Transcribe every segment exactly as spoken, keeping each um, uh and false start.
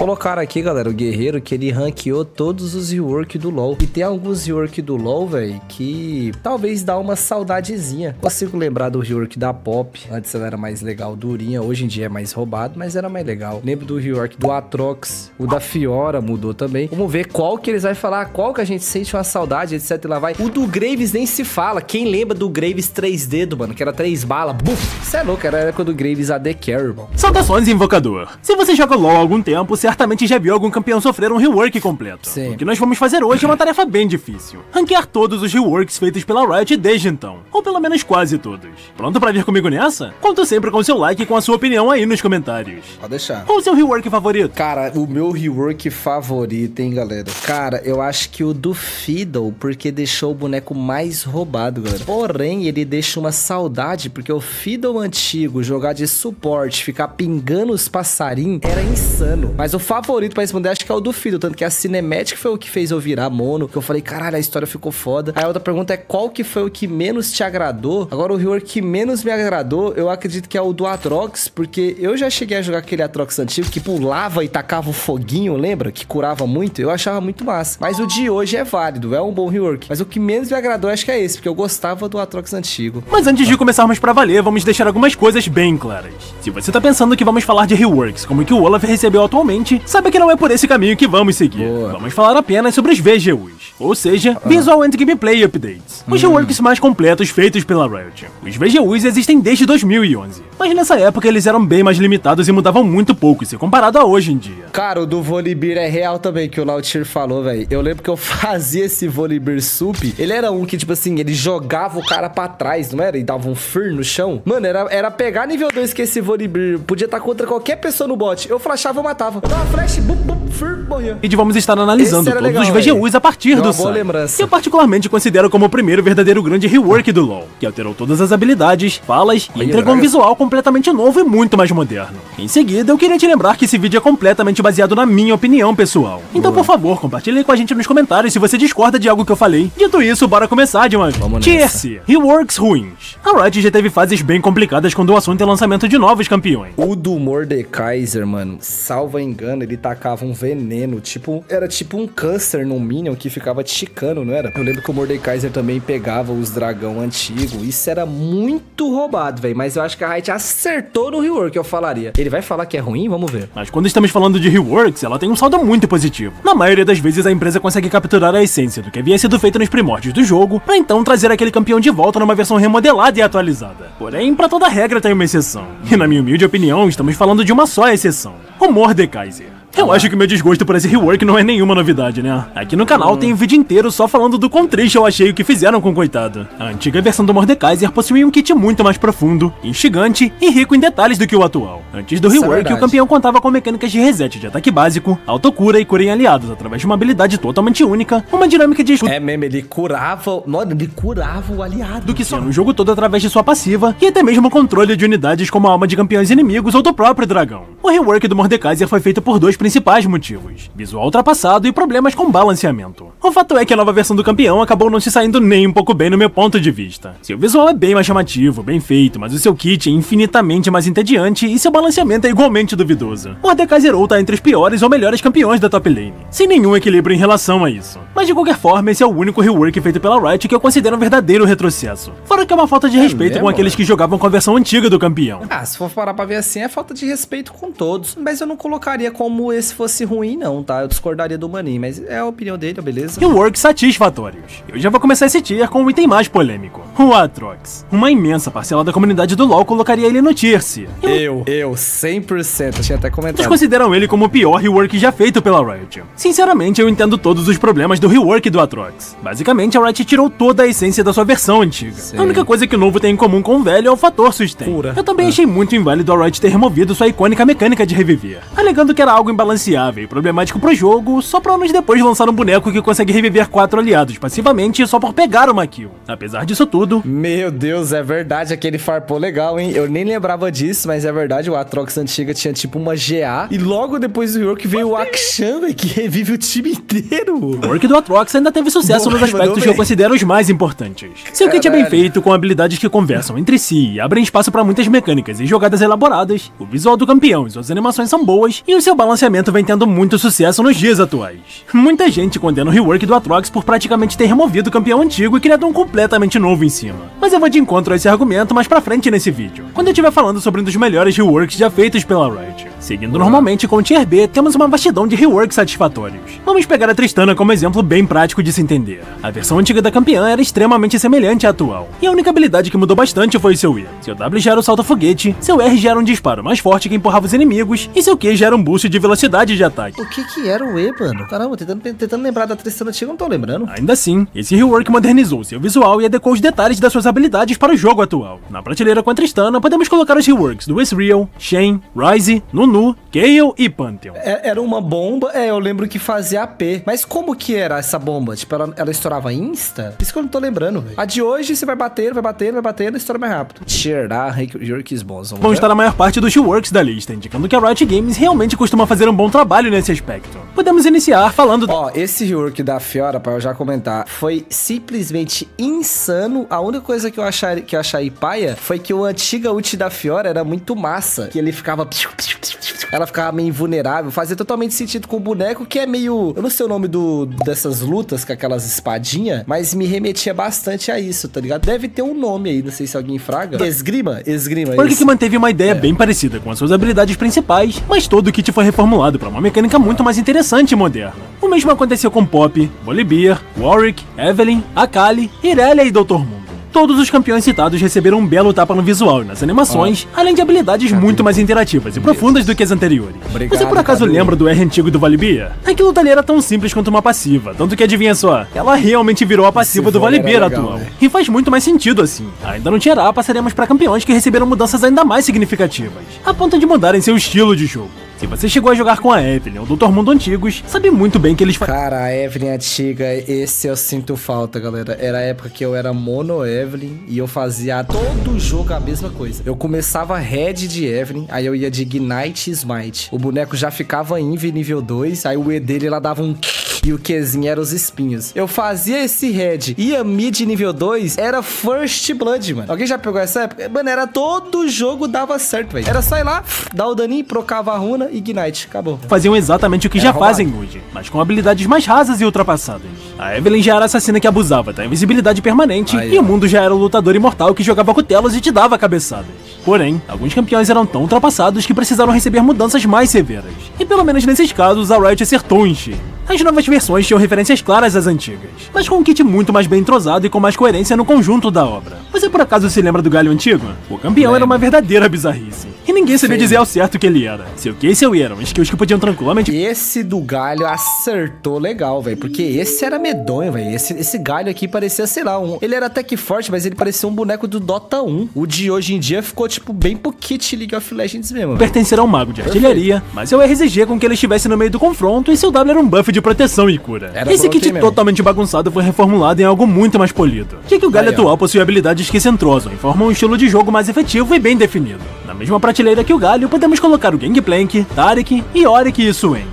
Colocaram aqui, galera, o Guerreiro, que ele ranqueou todos os rework do LoL. E tem alguns rework do LoL, velho, que talvez dá uma saudadezinha. Consigo lembrar do rework da Pop. Antes ela era mais legal, durinha. Hoje em dia é mais roubado, mas era mais legal. Lembro do rework do Aatrox. O da Fiora mudou também. Vamos ver qual que eles vão falar, qual que a gente sente uma saudade, etcétera. Lá vai. O do Graves nem se fala. Quem lembra do Graves três dedos, mano? Que era três balas. Buf! Cê é louco, cara. Era quando o Graves A D Carry, irmão. Saudações, invocador. Se você joga LoL há algum tempo, certamente já viu algum campeão sofrer um rework completo. Sim. O que nós vamos fazer hoje é uma tarefa bem difícil. Ranquear todos os reworks feitos pela Riot desde então. Ou pelo menos quase todos. Pronto pra vir comigo nessa? Conto sempre com seu like e com a sua opinião aí nos comentários. Pode deixar. Qual o seu rework favorito? Cara, o meu rework favorito, hein, galera? Cara, eu acho que o do Fiddle, porque deixou o boneco mais roubado, galera. Porém, ele deixa uma saudade, porque o Fiddle antigo, jogar de suporte, ficar pingando os passarinhos, era insano. Mas o favorito pra responder acho que é o do Fiddle, tanto que a Cinematic foi o que fez eu virar mono, que eu falei, caralho, a história ficou foda. Aí a outra pergunta é qual que foi o que menos te agradou? Agora o rework que menos me agradou, eu acredito que é o do Aatrox, porque eu já cheguei a jogar aquele Aatrox antigo que pulava e tacava o foguinho, lembra? Que curava muito, eu achava muito massa. Mas o de hoje é válido, é um bom rework. Mas o que menos me agradou acho que é esse, porque eu gostava do Aatrox antigo. Mas antes de começarmos pra valer, vamos deixar algumas coisas bem claras. Se você tá pensando que vamos falar de reworks, como o que o Olaf recebeu atualmente, sabe que não é por esse caminho que vamos seguir. Boa. Vamos falar apenas sobre os V G Us, ou seja, ah. Visual and Gameplay Updates, os hum. reworks mais completos feitos pela Riot. Os V G Us existem desde dois mil e onze, mas nessa época eles eram bem mais limitados e mudavam muito pouco se comparado a hoje em dia. Cara, o do Volibear é real também, que o Lautier falou, velho. Eu lembro que eu fazia esse Volibear Sup, ele era um que, tipo assim, ele jogava o cara pra trás, não era? E dava um fur no chão. Mano, era, era pegar nível dois que esse Volibear podia estar contra qualquer pessoa no bot. Eu flashava, eu matava. Eu dava flash, bum, bum, fur, morria. E vamos estar analisando todos legal, os V G Us a partir do Sion, que eu particularmente considero como o primeiro verdadeiro grande rework do LoL, que alterou todas as habilidades, falas e entregou um visual completamente novo e muito mais moderno. Em seguida, eu queria te lembrar que esse vídeo é completamente baseado na minha opinião pessoal. Então, por favor, compartilhe com a gente nos comentários se você discorda de algo que eu falei. Dito isso, bora começar de uma vez. Tier C. Reworks ruins. A Riot já teve fases bem complicadas quando o assunto é lançamento de novos campeões. O do Mordekaiser, mano, salva engano, ele tacava um veneno, tipo, era tipo um câncer num minion que ficava ticando, não era? Eu lembro que o Mordekaiser também pegava os dragão antigo, isso era muito roubado, velho, mas eu acho que a Riot acertou no rework, eu falaria. Ele vai falar que é ruim? Vamos ver. Mas quando estamos falando de reworks, ela tem um saldo muito positivo. Na maioria das vezes, a empresa consegue capturar a essência do que havia sido feito nos primórdios do jogo, pra então trazer aquele campeão de volta numa versão remodelada e atualizada. Porém, pra toda regra tem uma exceção. E na minha humilde opinião, estamos falando de uma só exceção. O Mordekaiser. Eu acho que meu desgosto por esse rework não é nenhuma novidade, né? Aqui no canal tem um vídeo inteiro só falando do quão triste eu achei o que fizeram com o coitado. A antiga versão do Mordekaiser possuía um kit muito mais profundo, instigante e rico em detalhes do que o atual. Antes do rework, o campeão contava com mecânicas de reset de ataque básico, autocura e cura em aliados através de uma habilidade totalmente única, uma dinâmica de... É mesmo, ele curava... Mano, ele curava o aliado. Do que só no jogo todo através de sua passiva e até mesmo controle de unidades como a alma de campeões inimigos ou do próprio dragão. O rework do Mordekaiser foi feito por dois principais motivos: visual ultrapassado e problemas com balanceamento. O fato é que a nova versão do campeão acabou não se saindo nem um pouco bem no meu ponto de vista. Seu visual é bem mais chamativo, bem feito, mas o seu kit é infinitamente mais entediante e seu balanceamento é igualmente duvidoso. Mordekaiser tá entre os piores ou melhores campeões da top lane, sem nenhum equilíbrio em relação a isso. Mas de qualquer forma, esse é o único rework feito pela Riot que eu considero um verdadeiro retrocesso. Fora que é uma falta de é respeito mesmo, com aqueles que jogavam com a versão antiga do campeão. Ah, se for parar pra ver assim, é falta de respeito com todos, mas eu não colocaria como esse fosse ruim não, tá? Eu discordaria do Manin, mas é a opinião dele, beleza? Reworks satisfatórios. Eu já vou começar esse tier com um item mais polêmico. O Aatrox. Uma imensa parcela da comunidade do LoL colocaria ele no tier C. Eu, eu, cem por cento. Tinha até comentado. Eles consideram ele como o pior rework já feito pela Riot. Sinceramente, eu entendo todos os problemas do rework do Aatrox. Basicamente, a Riot tirou toda a essência da sua versão antiga. Sim. A única coisa que o novo tem em comum com o velho é o fator sustain. Pura. Eu também ah. achei muito inválido a Riot ter removido sua icônica mecânica de reviver, alegando que era algo balanceável e problemático pro jogo, só pra anos depois lançar um boneco que consegue consegue reviver quatro aliados passivamente só por pegar uma kill. Apesar disso tudo... Meu Deus, é verdade, aquele farpou legal, hein? Eu nem lembrava disso, mas é verdade, o Aatrox antiga tinha tipo uma G A. E logo depois do Urgot veio o Akshan, que revive o time inteiro. O Urgot do Aatrox ainda teve sucesso Boa, nos aspectos que eu considero os mais importantes. Seu kit é bem feito, com habilidades que conversam entre si e abrem espaço para muitas mecânicas e jogadas elaboradas. O visual do campeão e suas animações são boas, e o seu balanceamento vem tendo muito sucesso nos dias atuais. Muita gente condena o rework do Aatrox por praticamente ter removido o campeão antigo e criado um completamente novo em cima. Mas eu vou de encontro a esse argumento mais pra frente nesse vídeo, quando eu estiver falando sobre um dos melhores reworks já feitos pela Riot. Seguindo normalmente com o Tier B, temos uma vastidão de reworks satisfatórios. Vamos pegar a Tristana como exemplo bem prático de se entender. A versão antiga da campeã era extremamente semelhante à atual, e a única habilidade que mudou bastante foi seu I. Seu W já era o salto-foguete, seu R já era um disparo mais forte que empurrava os inimigos, e seu Q já era um boost de velocidade de ataque. O que que era o E, mano? Caramba, tentando, tentando lembrar da Tristana antiga, não tô lembrando. Ainda assim, esse rework modernizou seu visual e adequou os detalhes das suas habilidades para o jogo atual. Na prateleira com a Tristana, podemos colocar os reworks do Ezreal, Shen, Ryze, Nunu, Gale e Pantheon. É, era uma bomba, é, eu lembro que fazia A P. Mas como que era essa bomba? Tipo, ela, ela estourava insta? Isso que eu não tô lembrando, velho. A de hoje, você vai bater, vai bater, vai bater, estoura mais rápido. Tirar reworks bons. Vão estar a maior parte dos reworks da lista, indicando que a Riot Games realmente costuma fazer um bom trabalho nesse aspecto. Podemos iniciar falando... Ó, oh, esse rework da Fiora, pra eu já comentar, foi simplesmente insano. A única coisa que eu achei, que eu achei paia foi que o antiga ult da Fiora era muito massa, que ele ficava... Ela ficava meio invulnerável, fazia totalmente sentido com o boneco, que é meio... Eu não sei o nome do, dessas lutas, com aquelas espadinhas, mas me remetia bastante a isso, tá ligado? Deve ter um nome aí, não sei se alguém fraga. Esgrima? Esgrima. Porque que manteve uma ideia é. bem parecida com as suas habilidades principais, mas todo o kit foi reformulado para uma mecânica muito mais interessante e moderna. O mesmo aconteceu com Pop, Volibear, Warwick, Evelynn, Akali, Irelia e Doutor Mundo. Todos os campeões citados receberam um belo tapa no visual e nas animações, oh. além de habilidades Cadê? muito mais interativas e profundas do que as anteriores. Obrigado, Você por acaso Cadê? lembra do R antigo do Volibear? Aquilo dali era tão simples quanto uma passiva, tanto que adivinha só, ela realmente virou a passiva Esse do Volibear atual. Véio. E faz muito mais sentido assim. Ainda no Tier A, passaremos para campeões que receberam mudanças ainda mais significativas, a ponto de mudarem seu estilo de jogo. Se você chegou a jogar com a Evelynn ou Doutor Mundo antigos, sabe muito bem que eles... Cara, a Evelynn antiga, esse eu sinto falta, galera. Era a época que eu era mono Evelynn e eu fazia todo jogo a mesma coisa. Eu começava Red de Evelynn, aí eu ia de Ignite e Smite. O boneco já ficava Invi nível dois, aí o E dele ela dava um... E o Qzinho era os espinhos. Eu fazia esse Red, ia mid nível dois, era First Blood, mano. Alguém já pegou essa época? Mano, era todo jogo dava certo, velho. Era só ir lá, dar o daninho, procava a runa, Ignite, acabou. Faziam exatamente o que é já roubado. fazem hoje, mas com habilidades mais rasas e ultrapassadas. A Evelynn já era a assassina que abusava da invisibilidade permanente, Aí, e ó. o mundo já era o lutador imortal que jogava cutelos e te dava cabeçadas. Porém, alguns campeões eram tão ultrapassados que precisaram receber mudanças mais severas. E pelo menos nesses casos, a Riot acertou em cheio. As novas versões tinham referências claras às antigas, mas com um kit muito mais bem entrosado e com mais coerência no conjunto da obra. Você por acaso se lembra do Galio antigo? O campeão Lembra. era uma verdadeira bizarrice, e ninguém sabia Sim. dizer ao certo que ele era. Seu Q e seu I eram skills que podiam tranquilamente... Esse do Galio acertou legal, velho, porque esse era medonho, velho. Esse, esse Galio aqui parecia, sei lá, um... Ele era até que forte, mas ele parecia um boneco do Dota um. O de hoje em dia ficou, tipo, bem pro kit League of Legends mesmo. Pertencer a um mago de artilharia, Perfeito. mas seu R Z G com que ele estivesse no meio do confronto, e seu W era um buff de proteção e cura. Era Esse kit totalmente bagunçado foi reformulado em algo muito mais polido, já que o Galio Aí, atual possui habilidades que se entrosam e formam um estilo de jogo mais efetivo e bem definido. Na mesma prateleira que o Galio, podemos colocar o Gangplank, Taric, Yorick e Swain.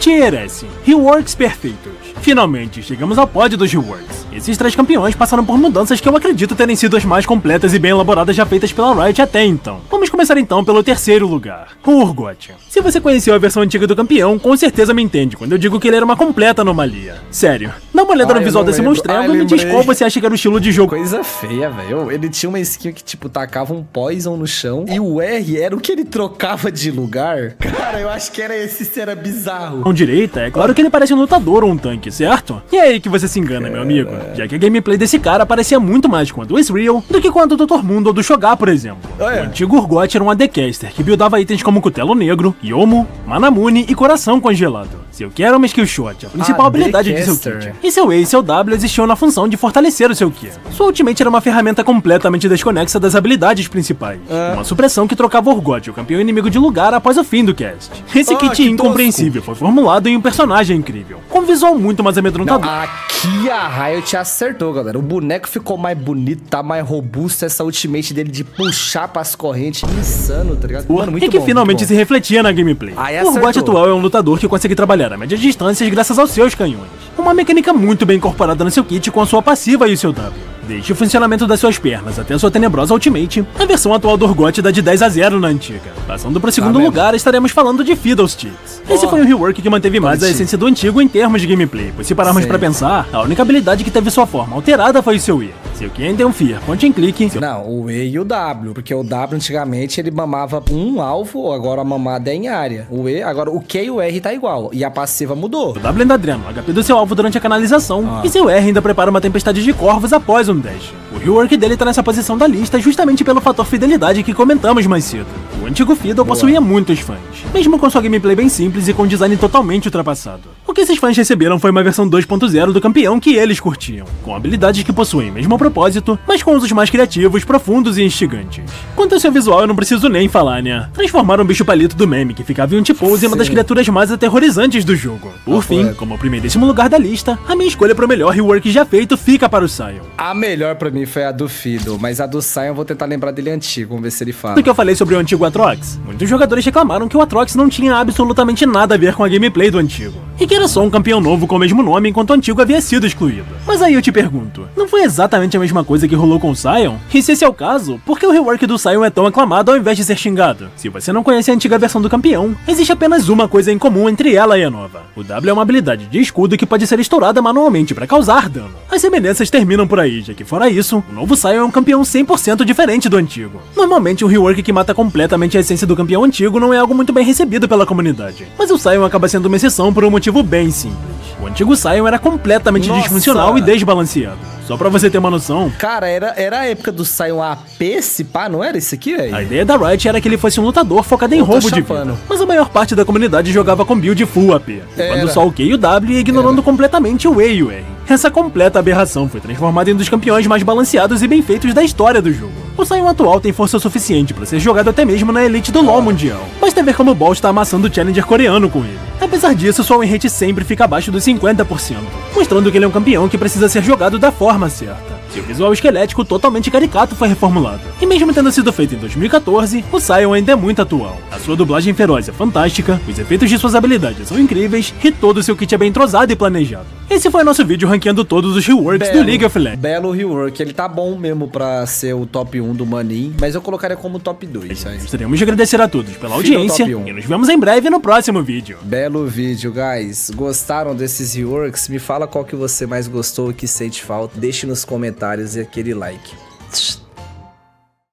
Tier S. Reworks perfeitos. Finalmente, chegamos ao pódio dos reworks. Esses três campeões passaram por mudanças que eu acredito terem sido as mais completas e bem elaboradas já feitas pela Riot até então. Vamos começar então pelo terceiro lugar, o Urgot. Se você conheceu a versão antiga do campeão, com certeza me entende quando eu digo que ele era uma completa anomalia. Sério, dá uma olhada Ai, no visual desse monstrengo e me diz qual você acha que era o estilo de jogo. Coisa feia, velho. Ele tinha uma skill que tipo, tacava um poison no chão e o R era o que ele trocava de lugar. Cara, eu acho que era esse que era bizarro. Com direita, é claro que ele parece um lutador ou um tanque, certo? E é aí que você se engana, meu amigo. Já que a gameplay desse cara parecia muito mais com a do Ezreal do que com a do Doutor Mundo ou do Shogar, por exemplo. Oh, yeah. O antigo Urgot era um ADcaster que buildava itens como Cutelo Negro, Yomu, Manamune e Coração Congelado. seu Q era uma skill shot, a principal ah, habilidade de seu Q. E seu E e seu W existiam na função de fortalecer o seu Q. Sua ultimate era uma ferramenta completamente desconexa das habilidades principais. Ah. Uma supressão que trocava Urgot, o campeão inimigo, de lugar após o fim do cast. Esse ah, kit incompreensível foi formulado em um personagem incrível, com um visual muito mais amedrontador. Não, aqui a Riot acertou, galera. O boneco ficou mais bonito, tá mais robusto, essa ultimate dele de puxar pras correntes, insano, tá ligado? Mano, muito e que bom, finalmente muito se refletia na gameplay. O Urgot atual é um lutador que consegue trabalhar a média de distâncias graças aos seus canhões. Uma mecânica muito bem incorporada no seu kit com a sua passiva e o seu W. Desde o funcionamento das suas pernas até a sua tenebrosa ultimate, a versão atual do Urgot dá de dez a zero na antiga. Passando pro segundo ah, lugar, estaremos falando de Fiddlesticks. Esse oh, foi um rework que manteve mais sim. a essência do antigo em termos de gameplay, pois se pararmos pra pensar, a única habilidade que teve sua forma alterada foi o seu E. Seu Q ainda é um Fear, ponte em clique. Não, o E e o W, porque o W antigamente ele mamava um alvo, agora a mamada é em área. O E, agora o Q e o R tá igual, e a passiva mudou. O W ainda drena o H P do seu alvo durante a canalização, ah. e seu R ainda prepara uma tempestade de corvos após um dash. O rework dele tá nessa posição da lista justamente pelo fator fidelidade que comentamos mais cedo. O antigo Fiddle Boa. possuía muitos fãs, mesmo com sua gameplay bem simples e com um design totalmente ultrapassado. O que esses fãs receberam foi uma versão dois ponto zero do campeão que eles curtiam, com habilidades que possuem mesmo propósito, mas com usos mais criativos, profundos e instigantes. Quanto ao seu visual, eu não preciso nem falar, né? Transformaram o bicho palito do meme, que ficava em um tipo-pose, em uma das criaturas mais aterrorizantes do jogo. Por ah, fim, é. como o primeiríssimo lugar da lista, a minha escolha para o melhor rework já feito fica para o Sion. A melhor para mim foi a do Fiddle, mas a do Sion eu vou tentar lembrar dele antigo, vamos ver se ele fala. Do que eu falei sobre o antigo Aatrox, muitos jogadores reclamaram que o Aatrox não tinha absolutamente nada a ver com a gameplay do antigo, e que era só um campeão novo com o mesmo nome, enquanto o antigo havia sido excluído. Mas aí eu te pergunto, não foi exatamente a mesma coisa que rolou com o Sion? E se esse é o caso, por que o rework do Sion é tão aclamado ao invés de ser xingado? Se você não conhece a antiga versão do campeão, existe apenas uma coisa em comum entre ela e a nova. O W é uma habilidade de escudo que pode ser estourada manualmente para causar dano. As semelhanças terminam por aí, já que fora isso, o novo Sion é um campeão cem por cento diferente do antigo. Normalmente um rework que mata completamente a essência do campeão antigo não é algo muito bem recebido pela comunidade, mas o Sion acaba sendo uma exceção por um motivo bem simples. O antigo Sion era completamente Nossa. disfuncional e desbalanceado. Só pra você ter uma noção... Cara, era, era a época do Sion A P, se pá, não era isso aqui, velho? A ideia da Riot era que ele fosse um lutador focado em Eu roubo de vida, mas a maior parte da comunidade jogava com build full A P, quando só o Q e o W, ignorando era. completamente o E e o R. Essa completa aberração foi transformada em um dos campeões mais balanceados e bem feitos da história do jogo. O Sion atual tem força suficiente pra ser jogado até mesmo na elite do LoL mundial. Basta ver como o Ball está amassando o Challenger coreano com ele. Apesar disso, sua winrate sempre fica abaixo dos cinquenta por cento, mostrando que ele é um campeão que precisa ser jogado da forma certa. Seu visual esquelético totalmente caricato foi reformulado, e mesmo tendo sido feito em dois mil e quatorze, o Sion ainda é muito atual. A sua dublagem feroz é fantástica, os efeitos de suas habilidades são incríveis, e todo o seu kit é bem entrosado e planejado. Esse foi nosso vídeo ranqueando todos os reworks belo, do League of Legends. Belo rework, ele tá bom mesmo pra ser o top um do Manin, mas eu colocaria como top dois. Nós gostaríamos de agradecer a todos pela Fica audiência, e nos vemos em breve no próximo vídeo. Belo vídeo, guys. Gostaram desses reworks? Me fala qual que você mais gostou, que sente falta, deixe nos comentários e aquele like.